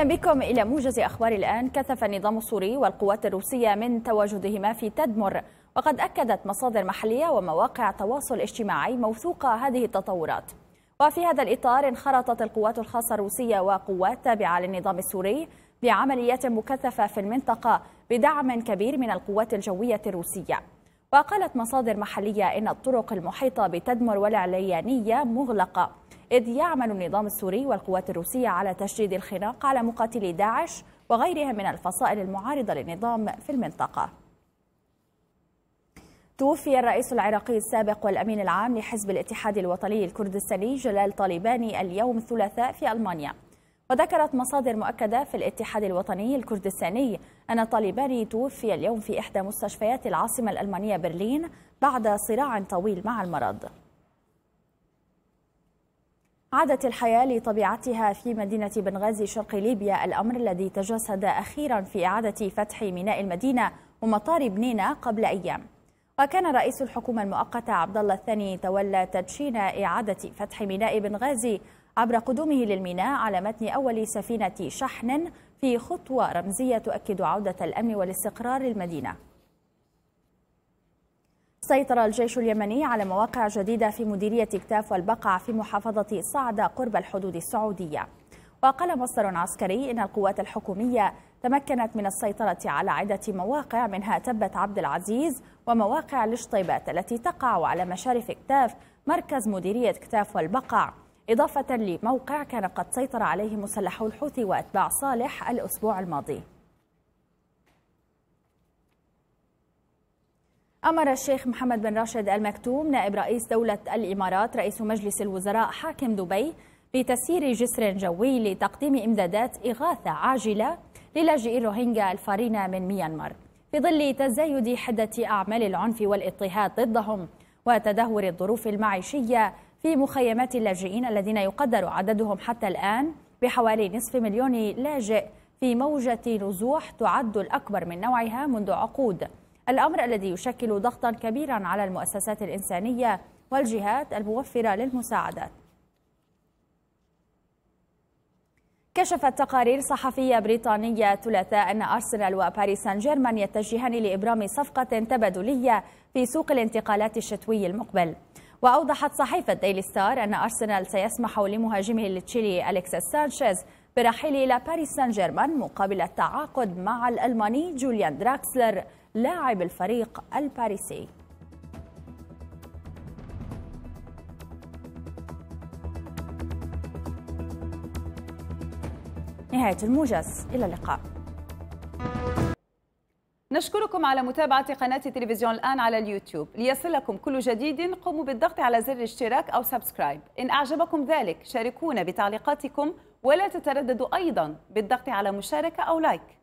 أهلا بكم إلى موجز أخبار الآن. كثف النظام السوري والقوات الروسية من تواجدهما في تدمر، وقد أكدت مصادر محلية ومواقع تواصل اجتماعي موثوقة هذه التطورات. وفي هذا الإطار انخرطت القوات الخاصة الروسية وقوات تابعة للنظام السوري بعمليات مكثفة في المنطقة بدعم كبير من القوات الجوية الروسية. وقالت مصادر محلية إن الطرق المحيطة بتدمر والعليانية مغلقة، إذ يعمل النظام السوري والقوات الروسية على تشديد الخناق على مقاتلي داعش وغيرهم من الفصائل المعارضة للنظام في المنطقة. توفي الرئيس العراقي السابق والأمين العام لحزب الاتحاد الوطني الكردستاني جلال طالباني اليوم الثلاثاء في ألمانيا. وذكرت مصادر مؤكدة في الاتحاد الوطني الكردستاني أن طالباني توفي اليوم في إحدى مستشفيات العاصمة الألمانية برلين بعد صراع طويل مع المرض. عادت الحياة لطبيعتها في مدينة بنغازي شرق ليبيا، الأمر الذي تجسد أخيرا في إعادة فتح ميناء المدينة ومطار بنينة قبل أيام. وكان رئيس الحكومة المؤقتة عبدالله الثاني تولى تدشين إعادة فتح ميناء بنغازي عبر قدومه للميناء على متن أول سفينة شحن، في خطوة رمزية تؤكد عودة الأمن والاستقرار للمدينة. سيطر الجيش اليمني على مواقع جديدة في مديرية كتاف والبقع في محافظة صعدة قرب الحدود السعودية. وقال مصدر عسكري إن القوات الحكومية تمكنت من السيطرة على عدة مواقع، منها تبت عبد العزيز ومواقع الشطيبات التي تقع على مشارف كتاف مركز مديرية كتاف والبقع، إضافة لموقع كان قد سيطر عليه مسلحو الحوثي وأتباع صالح الأسبوع الماضي. أمر الشيخ محمد بن راشد المكتوم نائب رئيس دولة الإمارات رئيس مجلس الوزراء حاكم دبي بتسيير جسر جوي لتقديم إمدادات إغاثة عاجلة للاجئي الروهينغا الفارين من ميانمار في ظل تزايد حدة أعمال العنف والاضطهاد ضدهم وتدهور الظروف المعيشية في مخيمات اللاجئين الذين يقدر عددهم حتى الآن بحوالي نصف مليون لاجئ في موجة نزوح تعد الأكبر من نوعها منذ عقود، الأمر الذي يشكل ضغطا كبيرا على المؤسسات الإنسانية والجهات الموفرة للمساعدات. كشفت تقارير صحفية بريطانية ثلاثاء أن أرسنال وباريس سان جيرمان يتجهان لإبرام صفقة تبادلية في سوق الانتقالات الشتوي المقبل. وأوضحت صحيفة ديلي ستار أن أرسنال سيسمح لمهاجمه التشيلي أليكس سانشيز برحيل إلى باريس سان جيرمان مقابل التعاقد مع الألماني جوليان دراكسلر لاعب الفريق الباريسي. نهاية الموجز، إلى اللقاء. نشكركم على متابعة قناة تلفزيون الآن على اليوتيوب. ليصلكم كل جديد قوموا بالضغط على زر الاشتراك أو سبسكرايب. إن أعجبكم ذلك شاركونا بتعليقاتكم، ولا تترددوا أيضا بالضغط على مشاركة أو لايك.